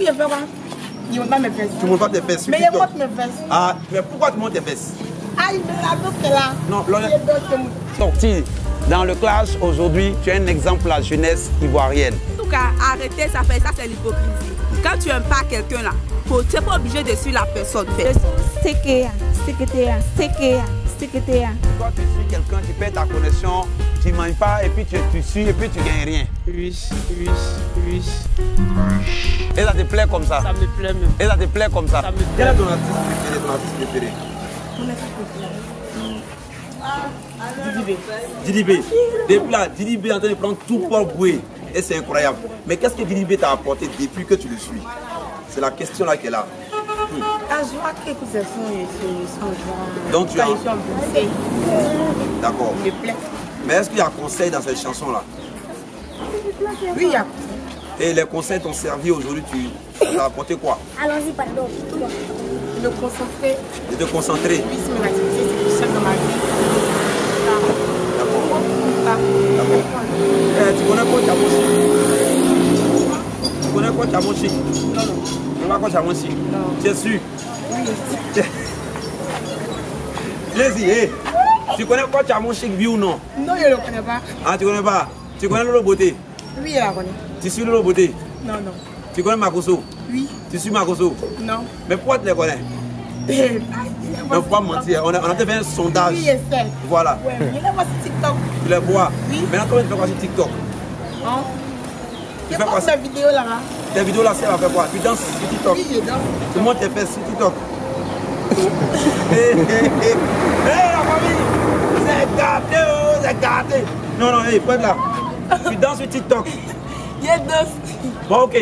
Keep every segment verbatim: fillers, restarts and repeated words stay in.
Tu ne montres pas mes fesses. Tu ne montres pas tes fesses. Mais je montre mes fesses. Ah, mais pourquoi tu montres tes fesses? Ah, il me la bouffe là. Non, l'on est... Dans le clash, aujourd'hui, tu es un exemple de la jeunesse ivoirienne. En tout cas, arrêtez ça, ça c'est l'hypocrisie. Quand tu n'aimes pas quelqu'un là, tu n'es pas obligé de suivre la personne. C'est que, c'est que t'es là, c'est que, c'est que t'es là. Toi, tu suis quelqu'un, tu perds ta connexion, tu ne manges pas, et puis tu, tu suis, et puis tu ne gagnes rien. Oui, oui, oui. Et ça te plaît comme ça? Ça me plaît même. Et ça te plaît comme ça? Ça me plaît. Quel est ton artiste préféré, ton artiste préféré? Mon artiste préféré. Ah. Didi B, des plats, Didi B est en train de prendre tout pour bouer et c'est incroyable. Mais qu'est-ce que Didi B t'a apporté depuis que tu le suis? C'est la question là qu'elle a. Donc tu as un conseil. D'accord. Mais est-ce qu'il y a un conseil dans cette chanson là? Oui, il y a. Et les conseils t'ont servi aujourd'hui, tu t'as apporté quoi? Allons-y, pardon. De te concentrer. De te concentrer. Oui, c'est mon activité, c'est le chef de ma vie. Euh, tu connais quoi Chamonchi? Tu connais quoi Chamonchi? Non, non. Tu connais quoi Chamonchi? Non. Tu es sûr? Oui. Laissez, hey. Tu connais quoi Chamonchi, oui ou non? Non, je ne le connais pas. Ah, tu ne connais pas? Tu connais Lolo Beauté? Oui, je la connais. Tu suis Lolo Beauté? Non, non. Tu connais Makoso? Oui. Tu suis Makoso? Non. Mais pourquoi tu les connais? On ne peut pas mentir, on a, on a fait un sondage. Oui, c'est. Voilà. Ouais, je les vois sur TikTok. Tu les vois? Oui. Maintenant, comment tu fais quoi sur TikTok? Hein? Tu fais quoi sur la vidéo là-bas? La vidéo là, c'est à faire quoi? Tu danses sur TikTok? Oui, je danse. Tu montes tes fesses sur TikTok? Hé, hé, hé. Hé, la famille! C'est gâté, oh, c'est gâté. Non, non, hé, prends là. Tu danses sur TikTok? Je danse. Bon, ok.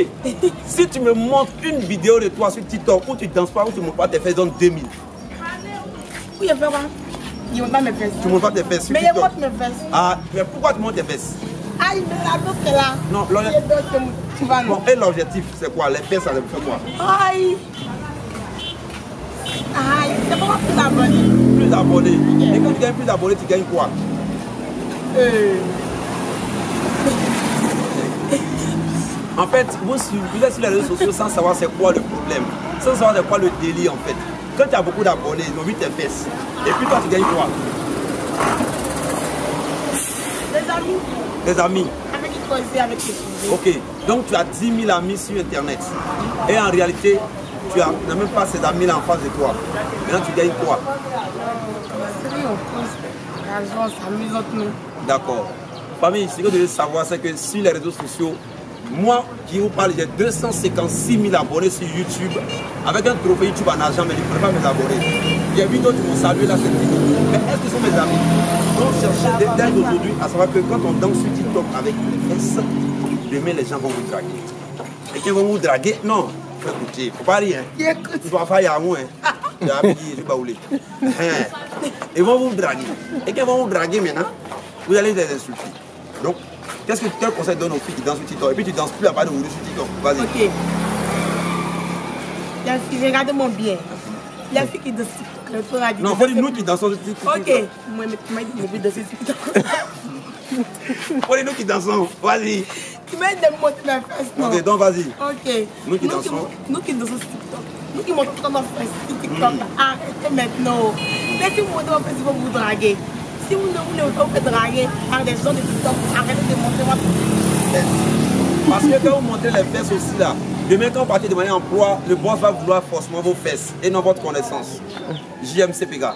Si tu me montres une vidéo de toi sur TikTok où tu danses pas, où tu montes pas tes fesses, donne deux mille. Oui, je fais quoi? Je montre pas mes fesses. Tu ne montres pas tes fesses. Mais je montre mes fesses. Ah, mais pourquoi tu montres tes fesses? Ah, il me la bouffe là. Non, l'objectif. Bon, et l'objectif, c'est quoi? Les fesses, ça fait quoi? Aïe. Aïe, c'est pourquoi plus abonné. Plus abonné. Et quand tu gagnes plus abonné, tu gagnes quoi? Euh. En fait, vous, vous êtes sur les réseaux sociaux sans savoir c'est quoi le problème, sans savoir c'est quoi le délire en fait. Quand tu as beaucoup d'abonnés, ils ont vu tes fesses. Et puis toi, tu gagnes quoi? Des amis. Des amis. Avec qui toi aussi, avec qui tu veux. Ok, donc tu as dix mille amis sur Internet. Et en réalité, tu n'as même pas ces amis-là en face de toi. Maintenant, tu gagnes quoi? D'accord. Famille, ce que je veux savoir, c'est que sur les réseaux sociaux, moi qui vous parle, j'ai deux cent cinquante-six mille abonnés sur YouTube avec un trophée YouTube en argent, mais je ne pourrais pas mes abonnés. Il y a huit autres qui m'ont salué là sur TikTok. Mais est-ce que ce sont mes amis? Donc chercher des dates aujourd'hui à savoir que quand on danse sur TikTok avec les fesses, demain les gens vont vous draguer. Et qui vont vous draguer? Non, faut écouter, il faut pas rire. Hein. Il faut pas faire à moi. J'ai appuyé, je vais bouler. Ils vont vous draguer. Et qui vont vous draguer maintenant? Vous allez les insulter. Donc, qu'est-ce que tu conseilles donne aux filles qui dansent sur TikTok? Et puis tu danses plus à part de vous sur TikTok. Vas-y. Ok. Les filles, regardez-moi bien. Les filles qui dansent sur TikTok. Non, faut dire nous qui dansons sur TikTok. Ok. Moi, tu m'as dit que je vais danser sur TikTok. Faut dire nous qui dansons. Vas-y. Tu m'as dit de monter ma face. Ok, donc vas-y. Ok. Nous qui dansons. Nous qui dansons sur TikTok. Nous qui montons nos fesses sur TikTok. Arrêtez maintenant. Si vous montez vos fesses, ils vont vous draguer. Si vous ne voulez pas vous draguer par des gens de TikTok, arrêtez de montrer votre fesses. Parce que quand vous montrez les fesses aussi là, demain quand vous partez demander un emploi, le boss va vouloir forcément vos fesses et non votre connaissance. J M C P G A.